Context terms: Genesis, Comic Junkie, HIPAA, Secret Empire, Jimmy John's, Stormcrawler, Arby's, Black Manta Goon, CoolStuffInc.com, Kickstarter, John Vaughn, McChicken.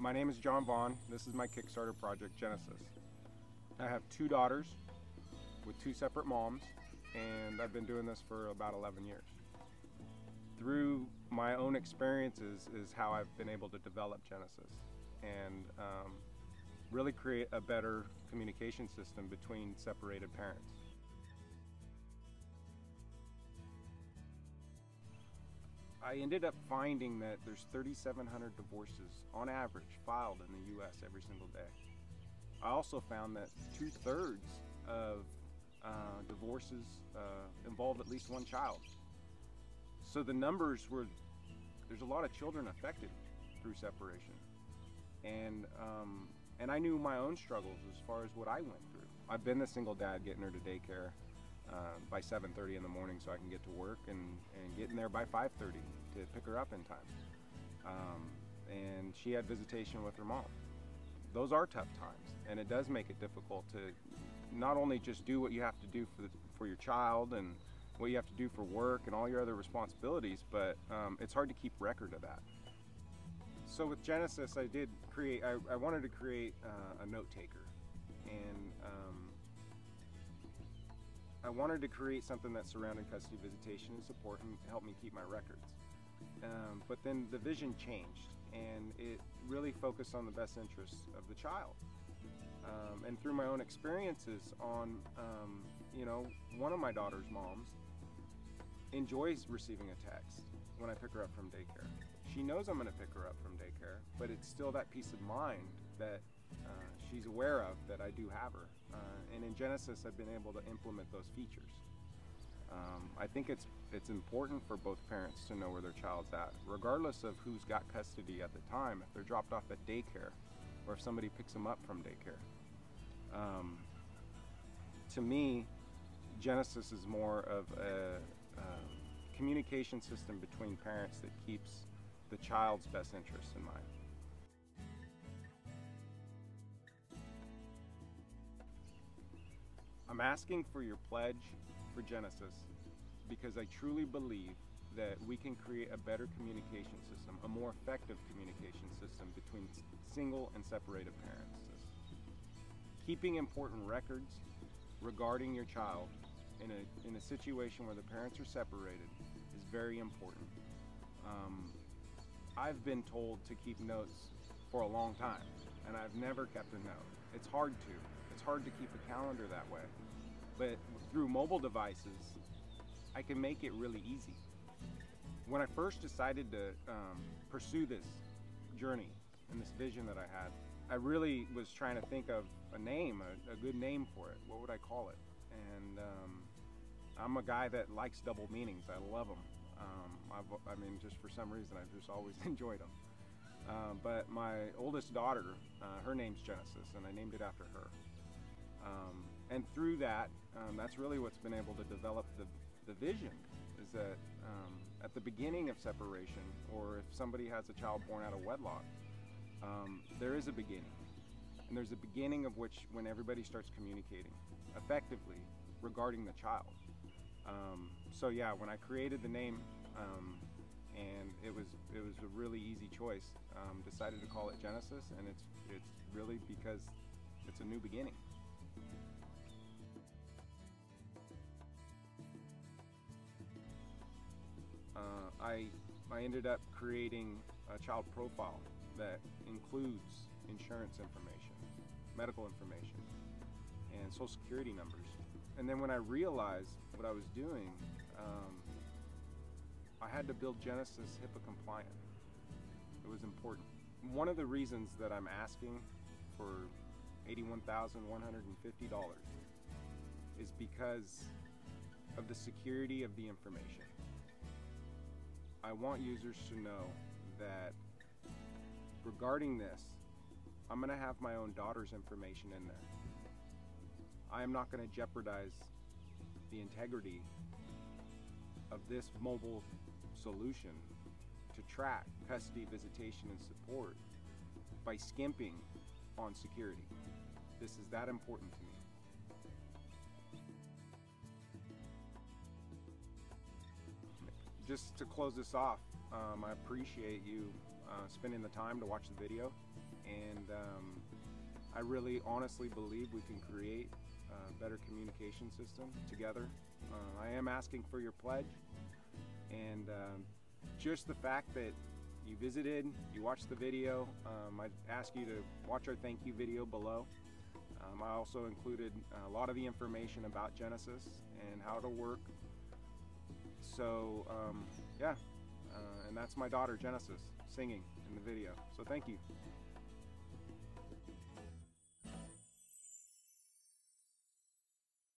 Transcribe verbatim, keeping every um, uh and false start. My name is John Vaughn. This is my Kickstarter project, Genesis. I have two daughters with two separate moms, and I've been doing this for about eleven years. Through my own experiences is how I've been able to develop Genesis and um, really create a better communication system between separated parents. I ended up finding that there's thirty-seven hundred divorces on average filed in the U S every single day. I also found that two-thirds of uh, divorces uh, involve at least one child. So the numbers were, there's a lot of children affected through separation. And, um, and I knew my own struggles as far as what I went through. I've been the single dad getting her to daycare Uh, by seven thirty in the morning so I can get to work and, and get in there by five thirty to pick her up in time. Um, and she had visitation with her mom. Those are tough times, and it does make it difficult to not only just do what you have to do for, the, for your child and what you have to do for work and all your other responsibilities, but um, it's hard to keep record of that. So with Genesis, I did create, I, I wanted to create uh, a note taker, and um, I wanted to create something that surrounded custody visitation and support and helped me keep my records. Um, but then the vision changed, and it really focused on the best interests of the child. Um, and through my own experiences on, um, you know, one of my daughter's moms enjoys receiving a text when I pick her up from daycare. She knows I'm going to pick her up from daycare, but it's still that peace of mind that Uh, she's aware of that I do have her, uh, and in Genesis I've been able to implement those features. Um, I think it's it's important for both parents to know where their child's at, regardless of who's got custody at the time, if they're dropped off at daycare or if somebody picks them up from daycare. Um, to me, Genesis is more of a, a communication system between parents that keeps the child's best interests in mind. I'm asking for your pledge for Genesis because I truly believe that we can create a better communication system, a more effective communication system between single and separated parents. Keeping important records regarding your child in a, in a situation where the parents are separated is very important. Um, I've been told to keep notes for a long time, and I've never kept a note. It's hard to. It's hard to keep a calendar that way. But through mobile devices, I can make it really easy. When I first decided to um, pursue this journey and this vision that I had, I really was trying to think of a name, a, a good name for it. What would I call it? And um, I'm a guy that likes double meanings. I love them. Um, I've, I mean, just for some reason, I've just always enjoyed them. Uh, but my oldest daughter, uh, her name's Genesis, and I named it after her. Um, and through that, um, that's really what's been able to develop the, the vision, is that um, at the beginning of separation, or if somebody has a child born out of wedlock, um, there is a beginning. And there's a beginning of which when everybody starts communicating effectively regarding the child. Um, so yeah, when I created the name, um, and it was it was a really easy choice. Um, decided to call it Genesis, and it's it's really because it's a new beginning. Uh, I I ended up creating a child profile that includes insurance information, medical information, and social security numbers. And then when I realized what I was doing, Um, I had to build Genesis HIPAA compliant. It was important. One of the reasons that I'm asking for eighty-one thousand one hundred fifty dollars is because of the security of the information. I want users to know that regarding this, I'm gonna have my own daughter's information in there. I am not gonna jeopardize the integrity of this mobile solution to track custody, visitation, and support by skimping on security. This is that important to me. Just to close this off, um, I appreciate you uh, spending the time to watch the video. and um, I really honestly believe we can create a better communication system together. Uh, I am asking for your pledge, and um, just the fact that you visited, you watched the video, um, I'd ask you to watch our thank you video below. Um, I also included a lot of the information about Genesis and how to work. So um, yeah, uh, and that's my daughter Genesis singing in the video. So thank you.